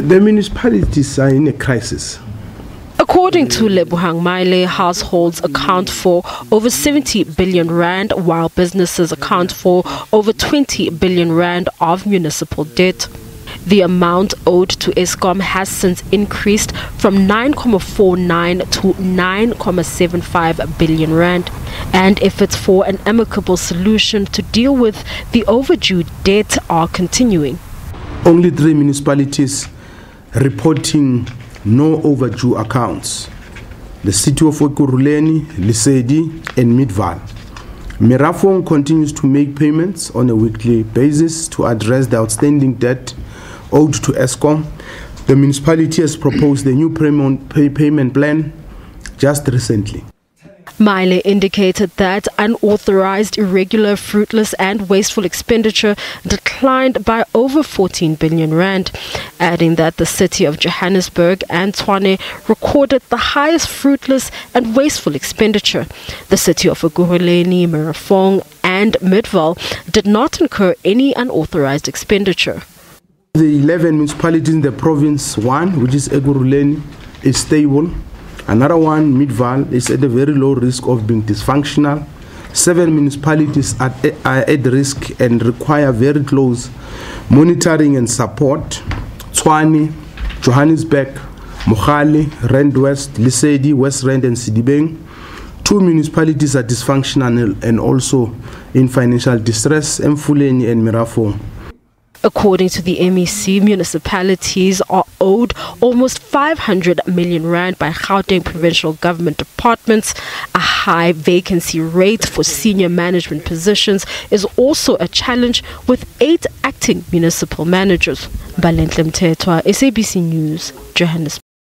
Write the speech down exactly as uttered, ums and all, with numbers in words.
The municipalities are in a crisis. According to Lebogang Maile, households account for over seventy billion rand, while businesses account for over twenty billion rand of municipal debt. The amount owed to Eskom has since increased from nine point four nine to nine point seven five billion rand. And efforts for an amicable solution to deal with the overdue debt are continuing. Only three municipalities reporting no overdue accounts: the city of Ekurhuleni, Lesedi and Midvaal. Merafong continues to make payments on a weekly basis to address the outstanding debt owed to Eskom. The municipality has proposed a new payment plan just recently. Maile indicated that unauthorized, irregular, fruitless and wasteful expenditure declined by over fourteen billion rand, adding that the city of Johannesburg and Tshwane recorded the highest fruitless and wasteful expenditure. The city of Ekurhuleni, Merafong and Midvaal did not incur any unauthorized expenditure. The eleven municipalities in the province, one, which is Ekurhuleni, is stable. Another one, Midvaal, is at a very low risk of being dysfunctional. Seven municipalities are at risk and require very close monitoring and support: Tshwane, Johannesburg, Mogale, Rand West, Lesedi, West Rand and Sedibeng. Two municipalities are dysfunctional and also in financial distress: eMfuleni and Merafong. According to the M E C, municipalities are owed almost five hundred million rand by Gauteng provincial government departments. A high vacancy rate for senior management positions is also a challenge, with eight acting municipal managers. Balintlem Tertois, S A B C News, Johannesburg.